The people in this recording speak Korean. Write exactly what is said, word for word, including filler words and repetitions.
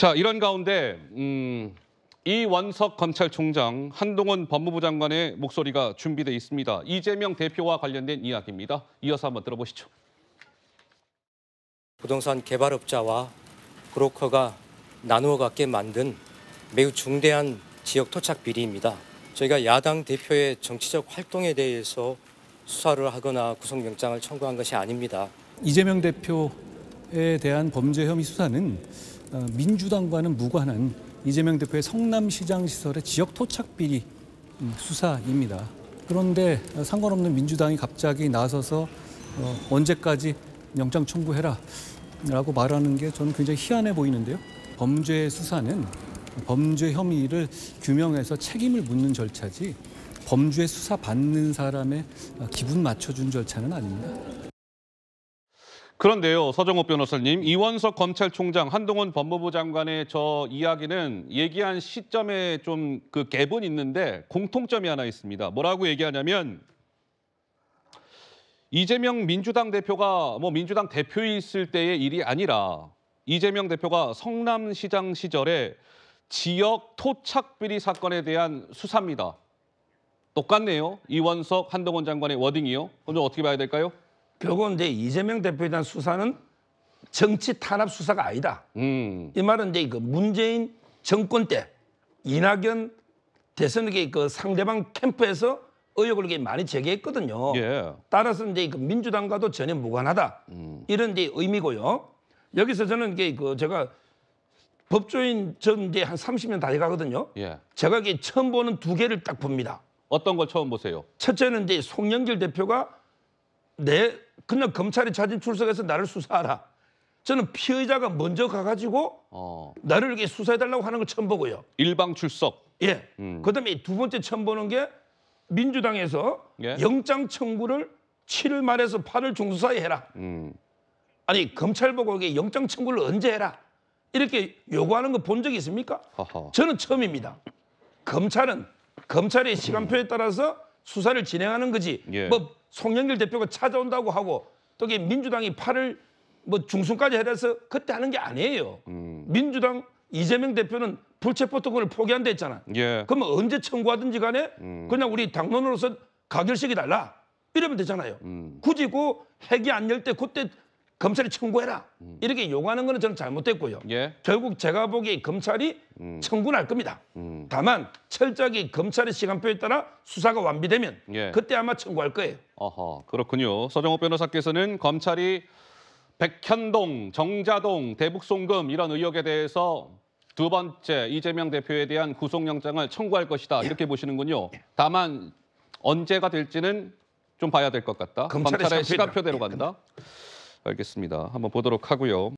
자, 이런 가운데 음, 이원석 검찰총장, 한동훈 법무부 장관의 목소리가 준비돼 있습니다. 이재명 대표와 관련된 이야기입니다. 이어서 한번 들어보시죠. 부동산 개발업자와 브로커가 나누어 갖게 만든 매우 중대한 지역 토착 비리입니다. 저희가 야당 대표의 정치적 활동에 대해서 수사를 하거나 구속영장을 청구한 것이 아닙니다. 이재명 대표에 대한 범죄 혐의 수사는 민주당과는 무관한 이재명 대표의 성남시장 시설의 지역 토착 비리 수사입니다. 그런데 상관없는 민주당이 갑자기 나서서 언제까지 영장 청구해라 라고 말하는 게 저는 굉장히 희한해 보이는데요. 범죄 수사는 범죄 혐의를 규명해서 책임을 묻는 절차지 범죄 수사 받는 사람의 기분 맞춰준 절차는 아닙니다. 그런데요, 서정욱 변호사님, 이원석 검찰총장, 한동훈 법무부 장관의 저 이야기는 얘기한 시점에 좀 그 갭은 있는데 공통점이 하나 있습니다. 뭐라고 얘기하냐면 이재명 민주당 대표가 뭐 민주당 대표였을 때의 일이 아니라 이재명 대표가 성남시장 시절에 지역 토착비리 사건에 대한 수사입니다. 똑같네요. 이원석, 한동훈 장관의 워딩이요. 그럼 좀 어떻게 봐야 될까요? 결국은 이제 이재명 대표에 대한 수사는 정치 탄압 수사가 아니다. 음. 이 말은 이제 그 문재인 정권 때 이낙연 대선의 그 상대방 캠프에서 의혹을 많이 제기했거든요. 예. 따라서 이제 그 민주당과도 전혀 무관하다. 음. 이런 이제 의미고요. 여기서 저는 이제 그 제가 법조인 전 이제 한 삼십 년 다 돼가거든요. 예. 제가 이게 처음 보는 두 개를 딱 봅니다. 어떤 걸 처음 보세요? 첫째는 이제 송영길 대표가 내 그냥 검찰이 자진 출석해서 나를 수사하라. 저는 피의자가 먼저 가가지고 어. 나를 이렇게 수사해달라고 하는 걸 처음 보고요. 일방 출석. 예. 음. 그다음에 두 번째 처음 보는 게 민주당에서 예? 영장 청구를 칠월 말에서 팔월 중순 사이에 해라. 음. 아니 검찰 보고 이게 영장 청구를 언제 해라 이렇게 요구하는 거 본 적이 있습니까? 허허. 저는 처음입니다. 검찰은 검찰의 시간표에 따라서 수사를 진행하는 거지. 예. 뭐 송영길 대표가 찾아온다고 하고 또 이게 민주당이 팔월 뭐 중순까지 해서 그때 하는 게 아니에요. 음. 민주당 이재명 대표는 불체포특권을 포기한다 했잖아. 예. 그러면 언제 청구하든지 간에 음. 그냥 우리 당론으로서 가결시켜달라 이러면 되잖아요. 음. 굳이 그 핵이 안 열 때 그때 검찰이 청구해라 음. 이렇게 요구하는 거는 저는 잘못됐고요. 예. 결국 제가 보기에 검찰이 음. 청구는 할 겁니다. 음. 다만 철저하게 검찰의 시간표에 따라 수사가 완비되면 예. 그때 아마 청구할 거예요. 어허, 그렇군요. 서정욱 변호사께서는 검찰이 백현동, 정자동, 대북송금 이런 의혹에 대해서 두 번째 이재명 대표에 대한 구속영장을 청구할 것이다. 이렇게 보시는군요. 다만 언제가 될지는 좀 봐야 될 것 같다. 검찰의 시간표대로 간다. 알겠습니다. 한번 보도록 하고요.